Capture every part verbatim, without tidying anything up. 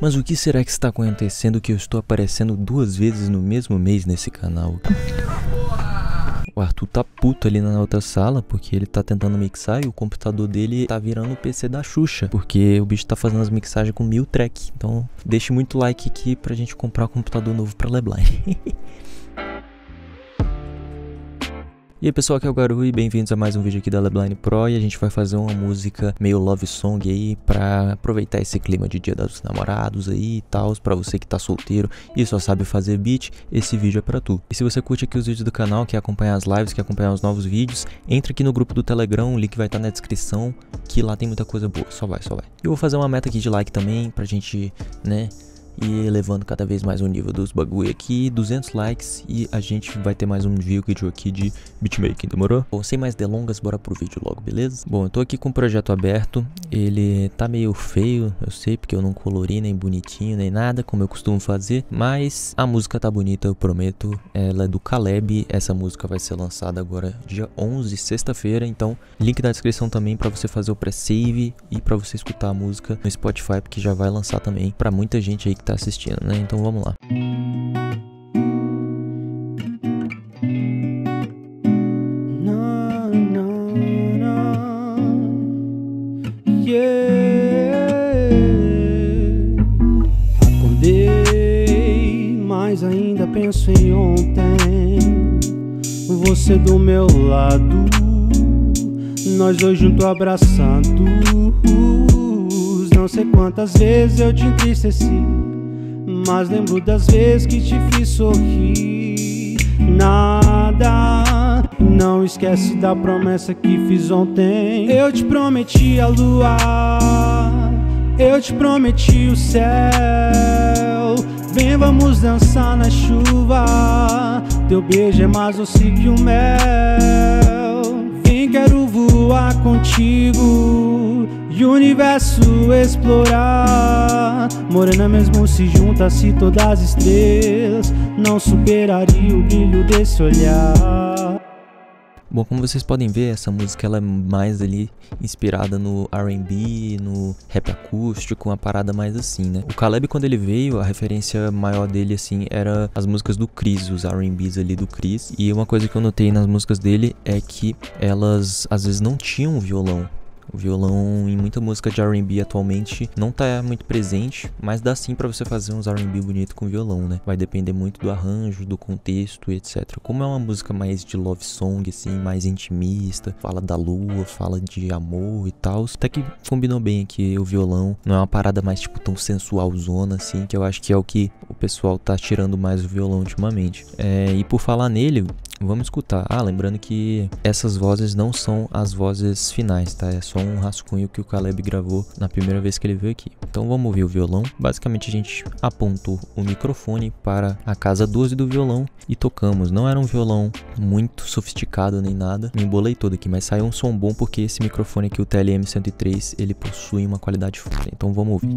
Mas o que será que está acontecendo que eu estou aparecendo duas vezes no mesmo mês nesse canal? O Arthur tá puto ali na outra sala, porque ele tá tentando mixar e o computador dele tá virando o P C da Xuxa, porque o bicho tá fazendo as mixagens com mil track. Então deixe muito like aqui pra gente comprar um computador novo pra Lebline. E aí pessoal, aqui é o Garu e bem-vindos a mais um vídeo aqui da Lebline Pro. E a gente vai fazer uma música meio love song aí, pra aproveitar esse clima de dia dos namorados aí e tal. Pra você que tá solteiro e só sabe fazer beat, esse vídeo é pra tu. E se você curte aqui os vídeos do canal, quer acompanhar as lives, quer acompanhar os novos vídeos, entra aqui no grupo do Telegram, o link vai estar na descrição, que lá tem muita coisa boa, só vai, só vai. Eu vou fazer uma meta aqui de like também, pra gente, né, e elevando cada vez mais o nível dos bagulho aqui, duzentos likes e a gente vai ter mais um vídeo aqui de beatmaking, demorou? Bom, sem mais delongas, bora pro vídeo logo, beleza? Bom, eu tô aqui com o projeto aberto, ele tá meio feio, eu sei, porque eu não colori nem bonitinho, nem nada, como eu costumo fazer, mas a música tá bonita, eu prometo, ela é do Kalebe, essa música vai ser lançada agora dia onze, sexta-feira, então link na descrição também pra você fazer o pré-save e pra você escutar a música no Spotify, porque já vai lançar também pra muita gente aí que tá assistindo, né? Então vamos lá. Não, não, não. Yeah. Acordei, mas ainda penso em ontem. Você do meu lado, nós dois juntos abraçados. Não sei quantas vezes eu te entristeci, mas lembro das vezes que te fiz sorrir. Nada, não esquece da promessa que fiz ontem. Eu te prometi a lua, eu te prometi o céu. Vem, vamos dançar na chuva, teu beijo é mais doce que o mel. Vem, quero voar contigo e o universo explorar. Morena mesmo se juntasse todas as estrelas, não superaria o brilho desse olhar. Bom, como vocês podem ver, essa música ela é mais ali inspirada no R and B, no rap acústico, uma parada mais assim, né? O Kalebe, quando ele veio, a referência maior dele, assim, era as músicas do Chris, os R and Bs ali do Chris. E uma coisa que eu notei nas músicas dele é que elas, às vezes, não tinham violão. O violão em muita música de R and B atualmente não tá muito presente, mas dá sim pra você fazer uns R and B bonito com violão, né? Vai depender muito do arranjo, do contexto, etcétera. Como é uma música mais de love song, assim, mais intimista, fala da lua, fala de amor e tal, até que combinou bem aqui o violão. Não é uma parada mais, tipo, tão sensualzona, assim, que eu acho que é o que o pessoal tá tirando mais o violão ultimamente. É, e por falar nele, vamos escutar. Ah, lembrando que essas vozes não são as vozes finais, tá? É só um rascunho que o Kalebe gravou na primeira vez que ele veio aqui. Então vamos ouvir o violão. Basicamente a gente apontou o microfone para a casa doze do violão e tocamos. Não era um violão muito sofisticado nem nada. Me embolei todo aqui, mas saiu um som bom porque esse microfone aqui, o T L M cento e três, ele possui uma qualidade foda. Então vamos ouvir.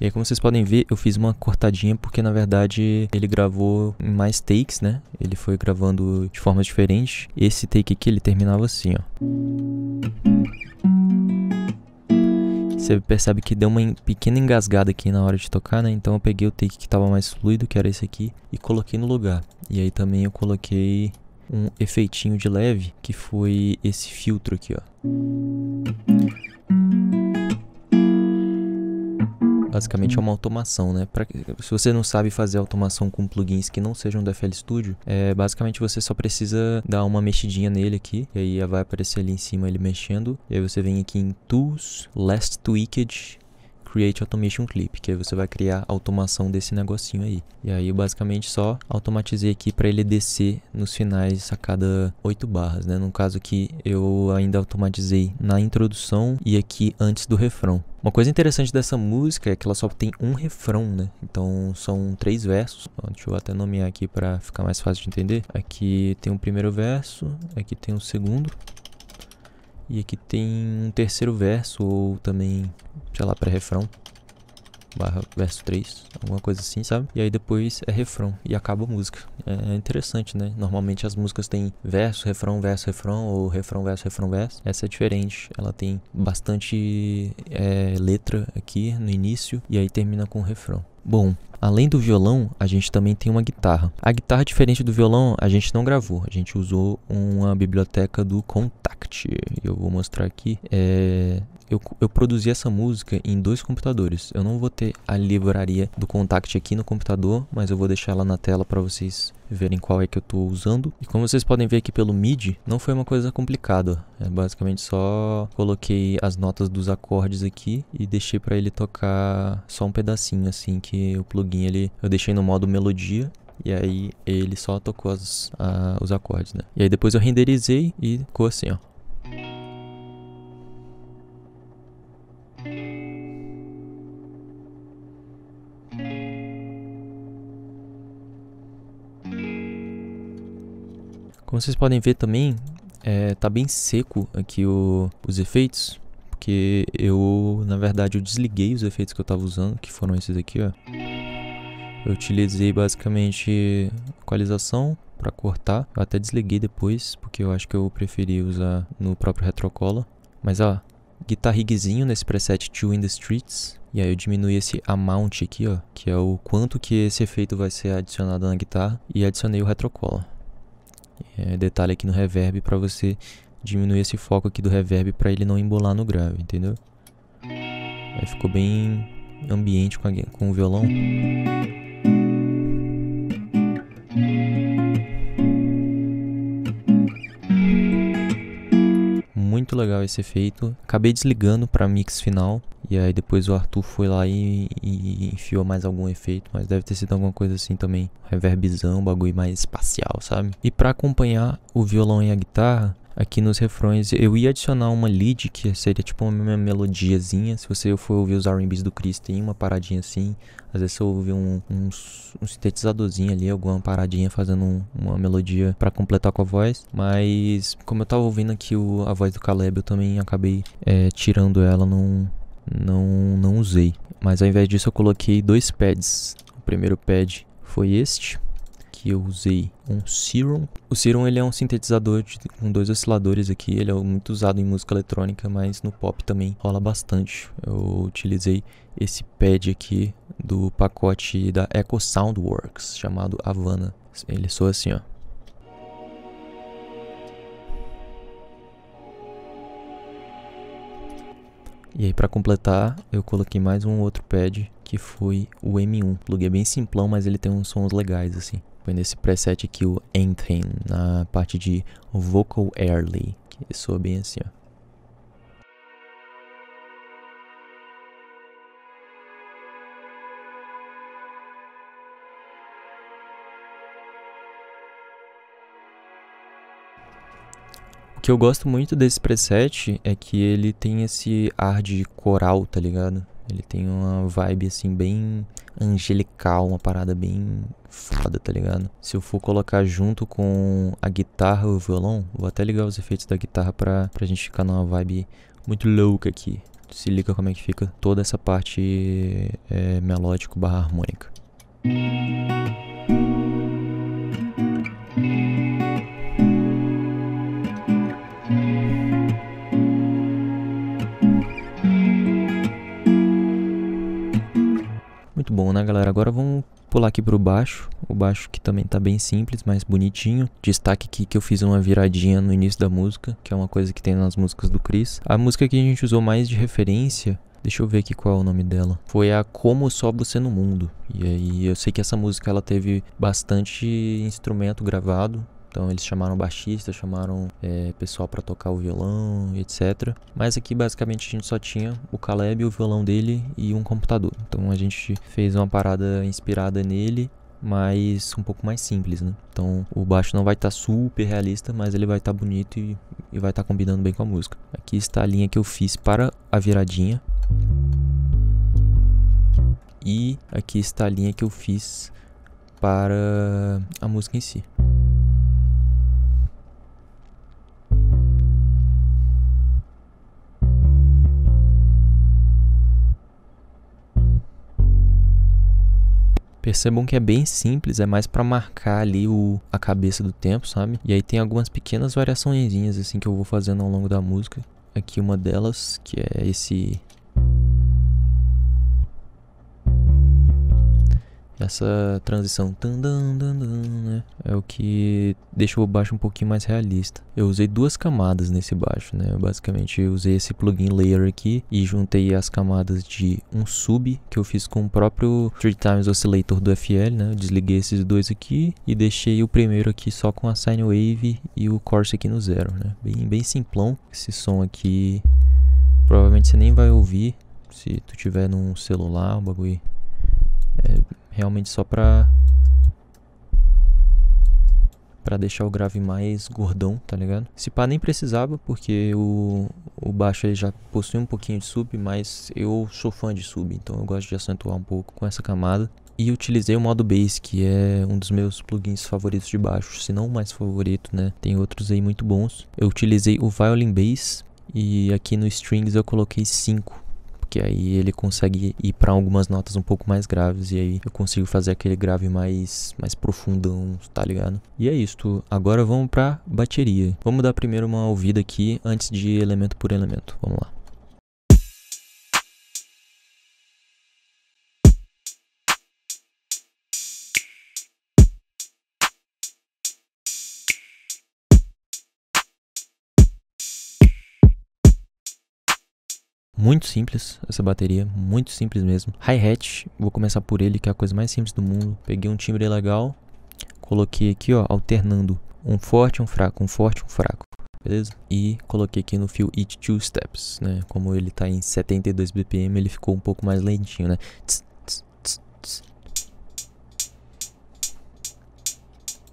E aí, como vocês podem ver, eu fiz uma cortadinha porque, na verdade, ele gravou em mais takes, né? Ele foi gravando de formas diferentes. Esse take aqui, ele terminava assim, ó. Você percebe que deu uma pequena engasgada aqui na hora de tocar, né? Então eu peguei o take que tava mais fluido, que era esse aqui, e coloquei no lugar. E aí também eu coloquei um efeitinho de leve, que foi esse filtro aqui, ó. Basicamente é uma automação, né? Pra, se você não sabe fazer automação com plugins que não sejam do F L Studio, é, basicamente você só precisa dar uma mexidinha nele aqui. E aí vai aparecer ali em cima ele mexendo. E aí você vem aqui em Tools, Last Tweaked, Create Automation Clip, que aí você vai criar a automação desse negocinho aí. E aí eu basicamente só automatizei aqui para ele descer nos finais a cada oito barras, né? No caso aqui eu ainda automatizei na introdução e aqui antes do refrão. Uma coisa interessante dessa música é que ela só tem um refrão, né? Então são três versos. Ó, deixa eu até nomear aqui para ficar mais fácil de entender. Aqui tem o primeiro verso, aqui tem o segundo e aqui tem um terceiro verso ou também, sei lá, pré-refrão. barra verso três, alguma coisa assim, sabe? E aí depois é refrão e acaba a música. É interessante, né? Normalmente as músicas têm verso, refrão, verso, refrão, ou refrão, verso, refrão, verso. Essa é diferente, ela tem bastante é, letra aqui no início e aí termina com o refrão. Bom, além do violão, a gente também tem uma guitarra. A guitarra, diferente do violão, a gente não gravou. A gente usou uma biblioteca do Kontakt. Eu vou mostrar aqui. É... Eu, eu produzi essa música em dois computadores. Eu não vou ter a livraria do Kontakt aqui no computador, mas eu vou deixar ela na tela para vocês verem qual é que eu estou usando. E como vocês podem ver aqui pelo MIDI, não foi uma coisa complicada. É basicamente só coloquei as notas dos acordes aqui e deixei para ele tocar só um pedacinho, assim, que o plugin ele, eu deixei no modo melodia. E aí ele só tocou as, a, os acordes, né? E aí depois eu renderizei e ficou assim, ó. Como vocês podem ver também, é, tá bem seco aqui o, os efeitos, porque eu, na verdade, eu desliguei os efeitos que eu tava usando, que foram esses aqui, ó. Eu utilizei basicamente equalização para cortar, eu até desliguei depois, porque eu acho que eu preferi usar no próprio Retrocola. Mas ó, guitar rigzinho nesse preset Two in the Streets, e aí eu diminui esse amount aqui, ó, que é o quanto que esse efeito vai ser adicionado na guitarra, e adicionei o Retrocola. É, detalhe aqui no reverb para você diminuir esse foco aqui do reverb para ele não embolar no grave, entendeu? Aí ficou bem ambiente com, a, com o violão. Muito legal esse efeito. Acabei desligando para mix final. E aí depois o Arthur foi lá e, e enfiou mais algum efeito. Mas deve ter sido alguma coisa assim também. Reverbzão, bagulho mais espacial, sabe? E para acompanhar o violão e a guitarra, aqui nos refrões eu ia adicionar uma lead, que seria tipo uma melodiazinha. Se você for ouvir os R and Bs do Chris, tem uma paradinha assim. Às vezes você ouve um, um, um sintetizadorzinho ali, alguma paradinha fazendo um, uma melodia pra completar com a voz. Mas como eu tava ouvindo aqui o, a voz do Kalebe, eu também acabei é, tirando ela, não, não, não usei. Mas ao invés disso eu coloquei dois pads. O primeiro pad foi este, que eu usei um Serum. O Serum ele é um sintetizador de, com dois osciladores aqui. Ele é muito usado em música eletrônica, mas no pop também rola bastante. Eu utilizei esse pad aqui do pacote da Echo Soundworks, chamado Havana. Ele soa assim, ó. E aí para completar, eu coloquei mais um outro pad, que foi o M um. O plug é bem simplão, mas ele tem uns sons legais, assim. Foi nesse preset aqui, o Anthem, na parte de Vocal Early, que soa bem assim, ó. O que eu gosto muito desse preset é que ele tem esse ar de coral, tá ligado? Ele tem uma vibe, assim, bem angelical, uma parada bem foda, tá ligado? Se eu for colocar junto com a guitarra ou o violão, vou até ligar os efeitos da guitarra pra, pra gente ficar numa vibe muito louca aqui. Se liga como é que fica toda essa parte é, melódico barra harmônica. Bom, né, galera? Agora vamos pular aqui pro baixo. O baixo que também tá bem simples, mas bonitinho. Destaque aqui que eu fiz uma viradinha no início da música, que é uma coisa que tem nas músicas do Chris. A música que a gente usou mais de referência, deixa eu ver aqui qual é o nome dela, foi a Como Só Você no Mundo. E aí eu sei que essa música ela teve bastante instrumento gravado. Então eles chamaram baixista, chamaram é, pessoal para tocar o violão, etcétera. Mas aqui basicamente a gente só tinha o Kalebe, o violão dele e um computador. Então a gente fez uma parada inspirada nele, mas um pouco mais simples, né? Então o baixo não vai estar tá super realista, mas ele vai estar tá bonito e, e vai estar tá combinando bem com a música. Aqui está a linha que eu fiz para a viradinha. E aqui está a linha que eu fiz para a música em si. Percebam que é bem simples, é mais pra marcar ali o, a cabeça do tempo, sabe? E aí tem algumas pequenas variaçõezinhas assim que eu vou fazendo ao longo da música. Aqui uma delas, que é esse... Essa transição tan, tan, tan, tan, né? É o que deixa o baixo um pouquinho mais realista. Eu usei duas camadas nesse baixo, né? Eu basicamente usei esse plugin layer aqui e juntei as camadas de um sub que eu fiz com o próprio três x Oscillator do F L, né? Eu desliguei esses dois aqui e deixei o primeiro aqui só com a Sine Wave e o Course aqui no zero, né? Bem, bem simplão. Esse som aqui provavelmente você nem vai ouvir se tu tiver num celular, um bagulho... É realmente só pra, pra deixar o grave mais gordão, tá ligado? Se pá nem precisava, porque o, o baixo ele já possui um pouquinho de sub, mas eu sou fã de sub, então eu gosto de acentuar um pouco com essa camada. E utilizei o modo bass, que é um dos meus plugins favoritos de baixo, se não o mais favorito, né? Tem outros aí muito bons. Eu utilizei o Violin Bass e aqui no Strings eu coloquei cinco. Que aí ele consegue ir para algumas notas um pouco mais graves. E aí eu consigo fazer aquele grave mais, mais profundão, tá ligado? E é isso. Agora vamos pra bateria. Vamos dar primeiro uma ouvida aqui antes de elemento por elemento. Vamos lá. Muito simples essa bateria, muito simples mesmo. Hi-hat, vou começar por ele, que é a coisa mais simples do mundo. Peguei um timbre legal, coloquei aqui, ó, alternando um forte, um fraco, um forte, um fraco, beleza? E coloquei aqui no fio Each Two Steps, né? Como ele tá em setenta e dois B P M, ele ficou um pouco mais lentinho, né? Tss, tss, tss, tss.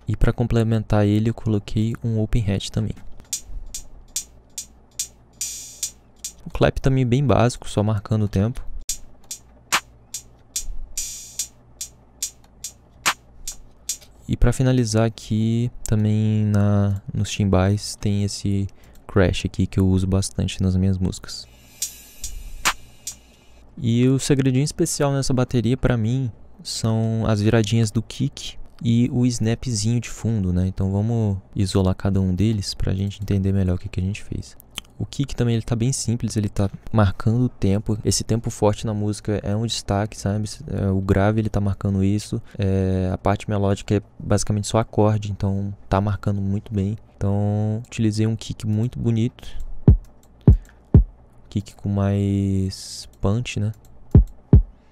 E para complementar ele, eu coloquei um open hat também. O clap também bem básico, só marcando o tempo. E para finalizar aqui, também na, nos timbais tem esse crash aqui que eu uso bastante nas minhas músicas. E o segredinho especial nessa bateria para mim são as viradinhas do kick e o snapzinho de fundo, né? Então vamos isolar cada um deles pra gente entender melhor o que, que a gente fez. O kick também ele tá bem simples, ele tá marcando o tempo. Esse tempo forte na música é um destaque, sabe? O grave ele tá marcando isso. É, a parte melódica é basicamente só acorde, então tá marcando muito bem. Então utilizei um kick muito bonito. Kick com mais punch, né?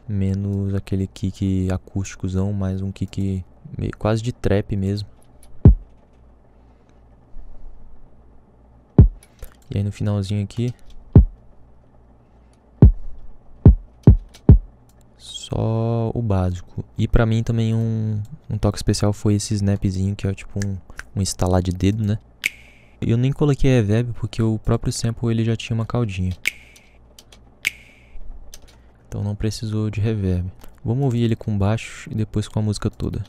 Menos aquele kick acústicozão, mais um kick meio, quase de trap mesmo. E aí no finalzinho aqui, só o básico. E pra mim também um, um toque especial foi esse snapzinho, que é tipo um, um estalar de dedo, né? Eu nem coloquei reverb porque o próprio sample ele já tinha uma caldinha. Então não precisou de reverb. Vamos ouvir ele com baixo e depois com a música toda.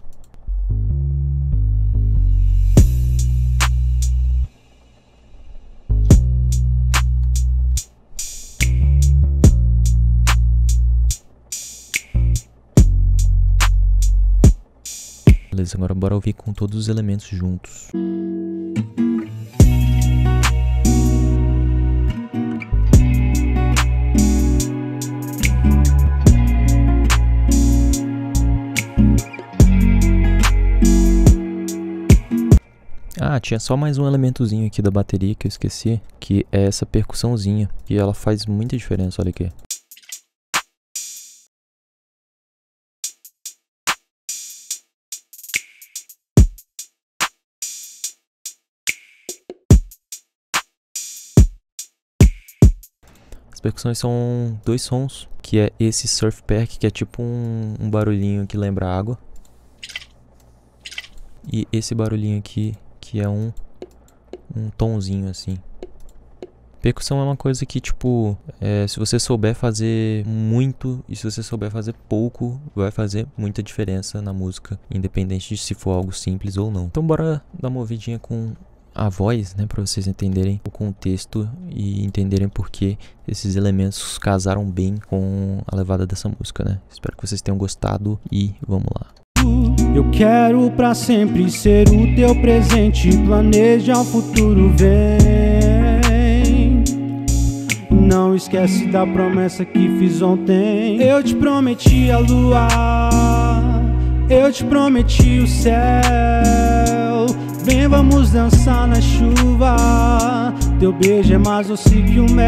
Beleza, agora bora ouvir com todos os elementos juntos. Ah, tinha só mais um elementozinho aqui da bateria que eu esqueci, que é essa percussãozinha, e ela faz muita diferença, olha aqui. Percussões são dois sons, que é esse surf perk, que é tipo um, um barulhinho que lembra água, e esse barulhinho aqui, que é um, um tomzinho assim. Percussão é uma coisa que tipo, é, se você souber fazer muito e se você souber fazer pouco, vai fazer muita diferença na música, independente de se for algo simples ou não. Então bora dar uma ouvidinha com a voz, né, para vocês entenderem o contexto e entenderem porque esses elementos casaram bem com a levada dessa música, né? Espero que vocês tenham gostado e vamos lá. Eu quero pra sempre ser o teu presente, planeja o futuro, vem. Não esquece da promessa que fiz ontem. Eu te prometi a lua, eu te prometi o céu. Vem, vamos dançar na chuva, teu beijo é mais doce que o mel.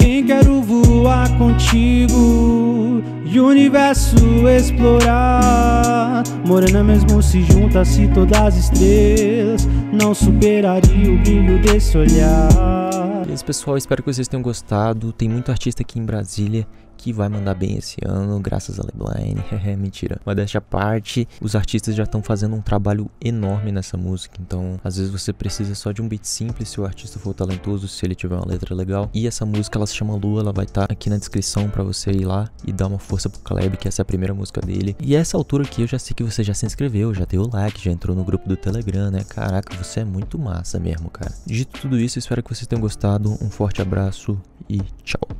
Vem, quero voar contigo e o universo explorar. Morena mesmo se junta, se todas as estrelas não superaria o brilho desse olhar. Beleza, pessoal, espero que vocês tenham gostado. Tem muito artista aqui em Brasília que vai mandar bem esse ano, graças a Lebline. Mentira, mas dessa parte, os artistas já estão fazendo um trabalho enorme nessa música, então às vezes você precisa só de um beat simples, se o artista for talentoso, se ele tiver uma letra legal. E essa música, ela se chama Lua, ela vai estar tá aqui na descrição pra você ir lá e dar uma força pro Kalebe, que essa é a primeira música dele. E essa altura aqui, eu já sei que você já se inscreveu, já deu like, já entrou no grupo do Telegram, né? Caraca, você é muito massa mesmo, cara. Dito tudo isso, espero que vocês tenham gostado, um forte abraço e tchau.